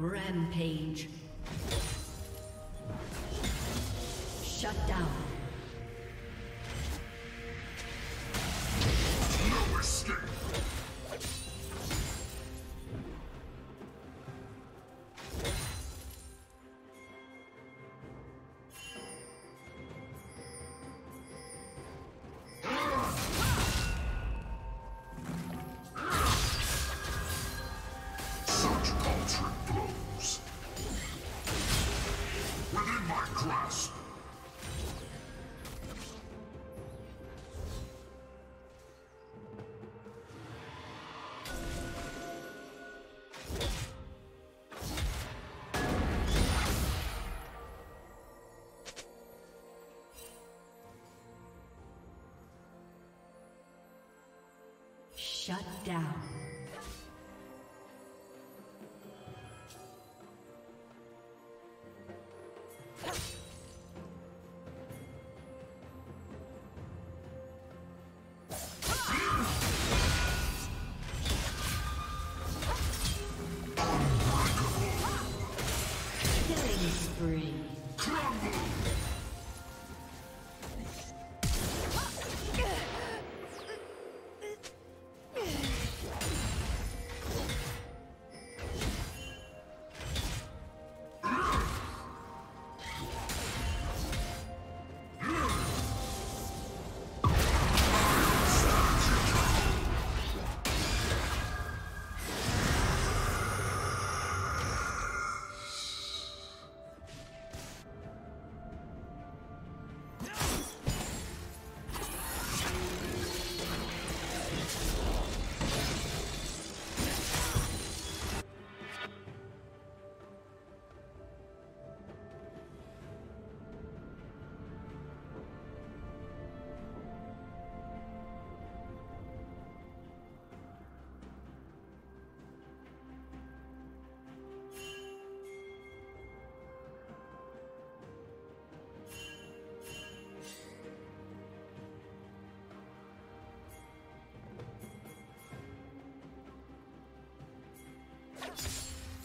Rampage. Shut down. No escape. Shut down. Yeah.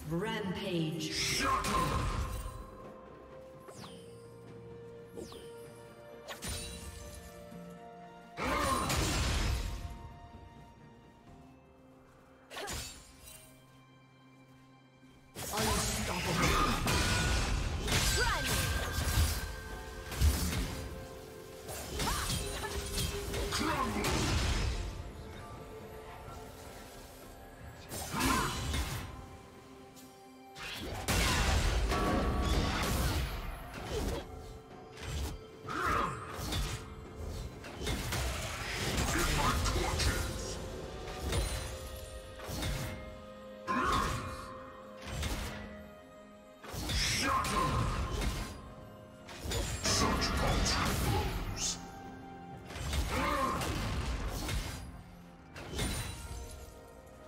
Rampage. Shut up!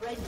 Red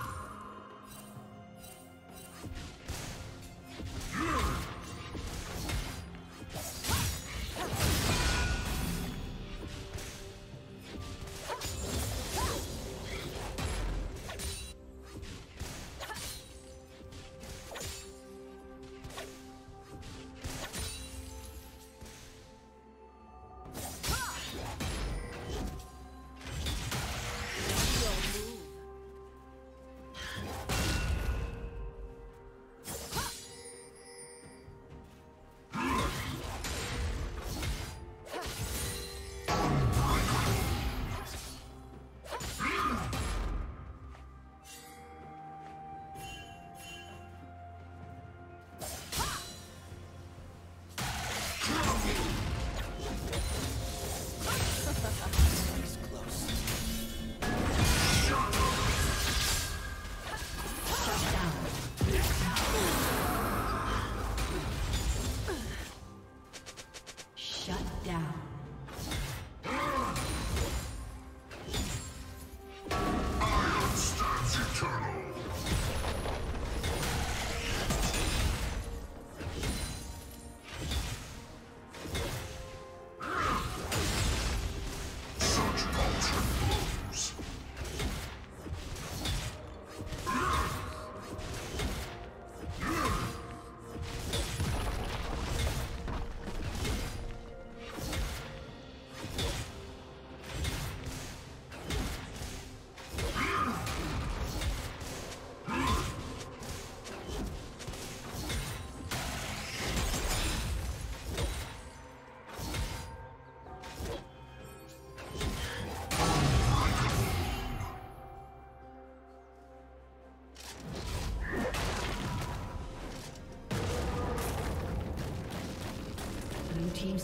Team's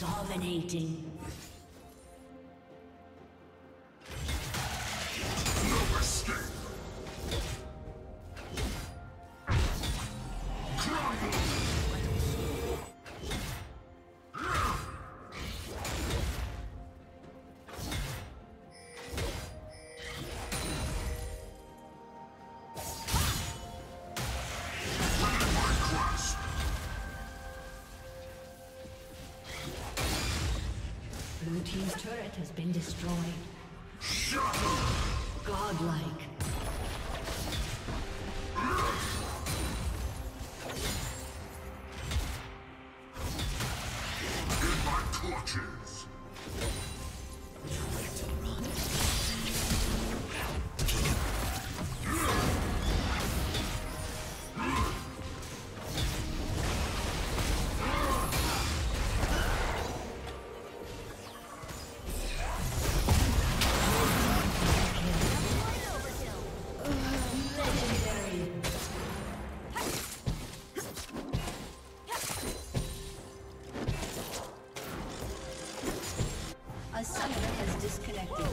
Dominating. Team's turret has been destroyed. Shut up! Godlike. Disconnected.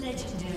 Legendary.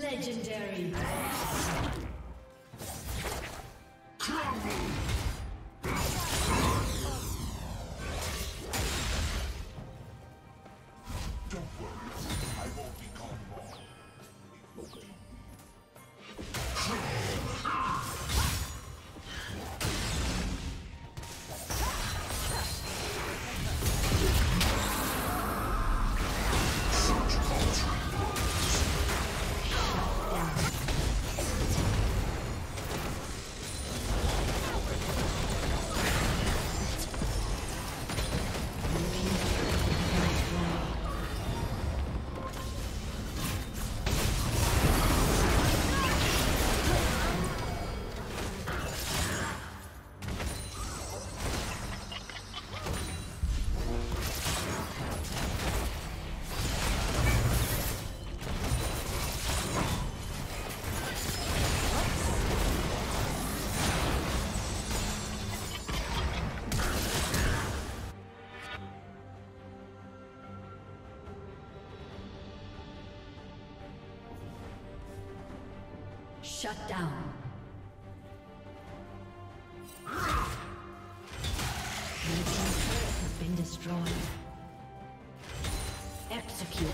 Legendary. Shut down. Your turret has been destroyed. Executed.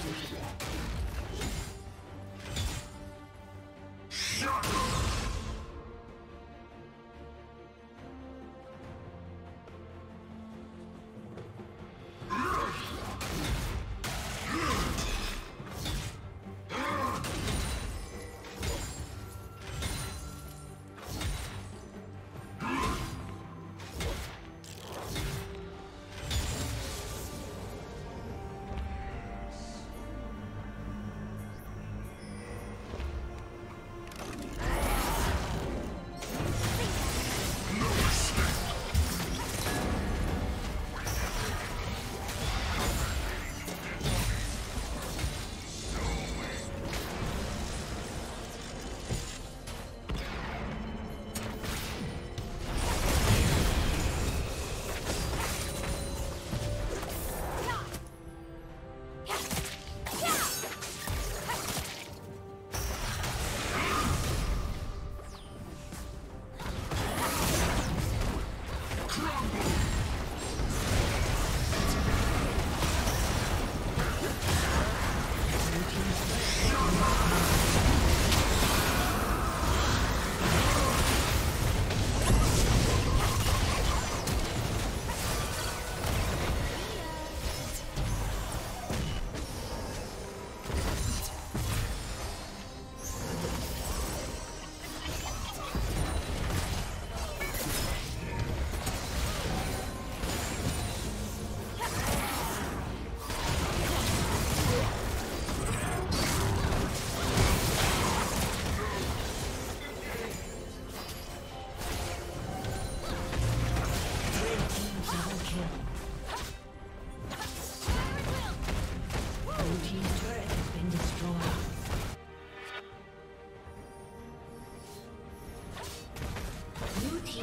Blue